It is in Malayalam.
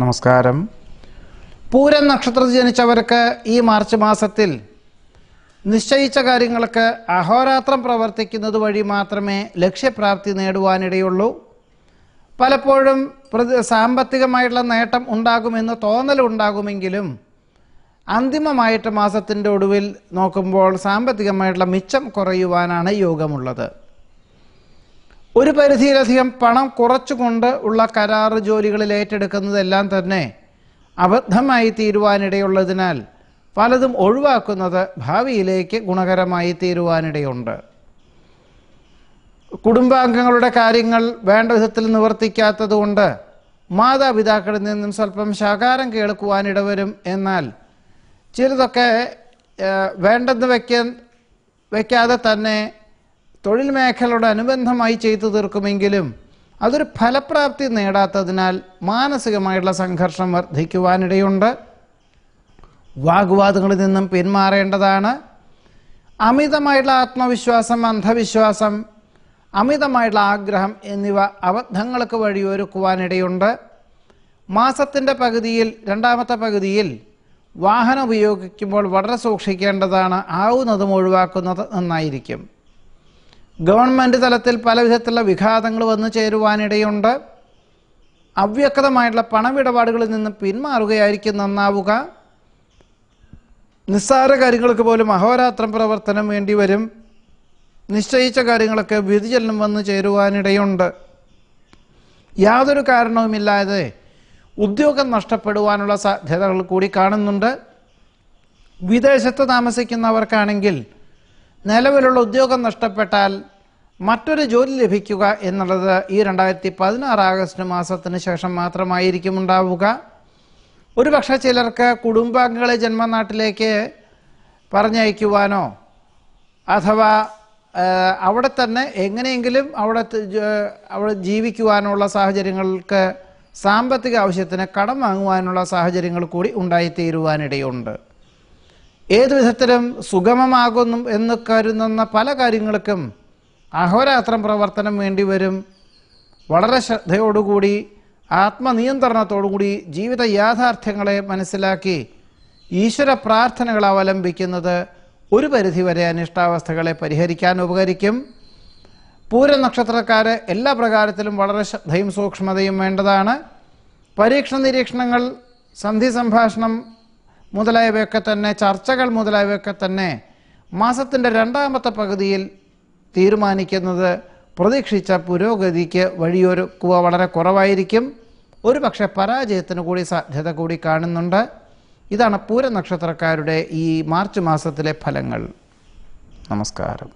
നമസ്കാരം. പൂരം നക്ഷത്രത്തിൽ ജനിച്ചവർക്ക് ഈ മാർച്ച് മാസത്തിൽ നിശ്ചയിച്ച കാര്യങ്ങൾക്ക് അഹോരാത്രം പ്രവർത്തിക്കുന്നത് വഴി മാത്രമേ ലക്ഷ്യപ്രാപ്തി നേടുവാനിടയുള്ളൂ. പലപ്പോഴും സാമ്പത്തികമായിട്ടുള്ള നേട്ടം ഉണ്ടാകുമെന്ന് തോന്നലുണ്ടാകുമെങ്കിലും അന്തിമമായിട്ട് മാസത്തിൻ്റെ ഒടുവിൽ നോക്കുമ്പോൾ സാമ്പത്തികമായിട്ടുള്ള മിച്ചം കുറയുവാനാണ് യോഗമുള്ളത്. ഒരു പരിധിയിലധികം പണം കുറച്ചുകൊണ്ട് ഉള്ള കരാറ് ജോലികളിൽ ഏറ്റെടുക്കുന്നതെല്ലാം തന്നെ അബദ്ധമായി തീരുവാനിടയുള്ളതിനാൽ പലതും ഒഴിവാക്കുന്നത് ഭാവിയിലേക്ക് ഗുണകരമായി തീരുവാനിടയുണ്ട്. കുടുംബാംഗങ്ങളുടെ കാര്യങ്ങൾ വേണ്ട വിധത്തിൽ നിവർത്തിക്കാത്തത് കൊണ്ട് മാതാപിതാക്കളിൽ നിന്നും സ്വല്പം ശകാരം കേൾക്കുവാനിടവരും. എന്നാൽ ചിലതൊക്കെ വേണ്ടെന്ന് വയ്ക്കാതെ തന്നെ തൊഴിൽ മേഖലയോട് അനുബന്ധമായി ചെയ്തു തീർക്കുമെങ്കിലും അതൊരു ഫലപ്രാപ്തി നേടാത്തതിനാൽ മാനസികമായിട്ടുള്ള സംഘർഷം വർദ്ധിക്കുവാനിടയുണ്ട്. വാഗ്വാദങ്ങളിൽ നിന്നും പിന്മാറേണ്ടതാണ്. അമിതമായിട്ടുള്ള ആത്മവിശ്വാസം, അന്ധവിശ്വാസം, അമിതമായിട്ടുള്ള ആഗ്രഹം എന്നിവ അബദ്ധങ്ങൾക്ക് വഴിയൊരുക്കുവാനിടയുണ്ട്. മാസത്തിൻ്റെ പകുതിയിൽ, രണ്ടാമത്തെ പകുതിയിൽ വാഹനം ഉപയോഗിക്കുമ്പോൾ വളരെ സൂക്ഷിക്കേണ്ടതാണ്. ആവുന്നതും ഒഴിവാക്കുന്നത് നന്നായിരിക്കും. ഗവൺമെൻറ് തലത്തിൽ പല വിധത്തിലുള്ള വിഘാതങ്ങൾ വന്നു ചേരുവാനിടയുണ്ട്. അവ്യക്തമായിട്ടുള്ള പണമിടപാടുകളിൽ നിന്ന് പിന്മാറുകയായിരിക്കും നന്നാവുക. നിസ്സാര കാര്യങ്ങൾക്ക് പോലും അഹോരാത്രം പ്രവർത്തനം വേണ്ടി വരും. നിശ്ചയിച്ച കാര്യങ്ങളൊക്കെ വ്യതിചലനം വന്നു ചേരുവാനിടയുണ്ട്. യാതൊരു കാരണവുമില്ലാതെ ഉദ്യോഗം നഷ്ടപ്പെടുവാനുള്ള സാധ്യതകൾ കൂടി കാണുന്നുണ്ട്. വിദേശത്ത് താമസിക്കുന്നവർക്കാണെങ്കിൽ നിലവിലുള്ള ഉദ്യോഗം നഷ്ടപ്പെട്ടാൽ മറ്റൊരു ജോലി ലഭിക്കുക എന്നുള്ളത് ഈ 2016 ആഗസ്റ്റ് മാസത്തിന് ശേഷം മാത്രമായിരിക്കും ഉണ്ടാവുക. ഒരു പക്ഷേ ചിലർക്ക് കുടുംബാംഗങ്ങളെ ജന്മനാട്ടിലേക്ക് പറഞ്ഞയക്കുവാനോ അഥവാ അവിടെ തന്നെ എങ്ങനെയെങ്കിലും അവിടെ ജീവിക്കുവാനുള്ള സാഹചര്യങ്ങൾക്ക് സാമ്പത്തിക ആവശ്യത്തിന് കടം വാങ്ങുവാനുള്ള സാഹചര്യങ്ങൾ കൂടി ഉണ്ടായിത്തീരുവാനിടയുണ്ട്. ഏതു വിധത്തിലും സുഗമമാകുന്നു എന്ന് കരുതുന്ന പല കാര്യങ്ങൾക്കും അഹോരാത്രം പ്രവർത്തനം വേണ്ടി വരും. വളരെ ശ്രദ്ധയോടുകൂടി ആത്മനിയന്ത്രണത്തോടുകൂടി ജീവിത യാഥാർത്ഥ്യങ്ങളെ മനസ്സിലാക്കി ഈശ്വര പ്രാർത്ഥനകൾ അവലംബിക്കുന്നത് ഒരു പരിധിവരെ അനിഷ്ടാവസ്ഥകളെ പരിഹരിക്കാൻ ഉപകരിക്കും. പൂരനക്ഷത്രക്കാർ എല്ലാ പ്രകാരത്തിലും വളരെ ശ്രദ്ധയും സൂക്ഷ്മതയും വേണ്ടതാണ്. പരീക്ഷണ നിരീക്ഷണങ്ങൾ, സന്ധി സംഭാഷണം മുതലായവയൊക്കെ തന്നെ, ചർച്ചകൾ മുതലായവയൊക്കെ തന്നെ മാസത്തിൻ്റെ രണ്ടാമത്തെ പകുതിയിൽ തീരുമാനിക്കുന്നത് പ്രതീക്ഷിച്ച പുരോഗതിക്ക് വഴിയൊരുക്കുക വളരെ കുറവായിരിക്കും. ഒരു പക്ഷേ പരാജയത്തിന് കൂടി സാധ്യത കൂടി കാണുന്നുണ്ട്. ഇതാണ് പൂരനക്ഷത്രക്കാരുടെ ഈ മാർച്ച് മാസത്തിലെ ഫലങ്ങൾ. നമസ്കാരം.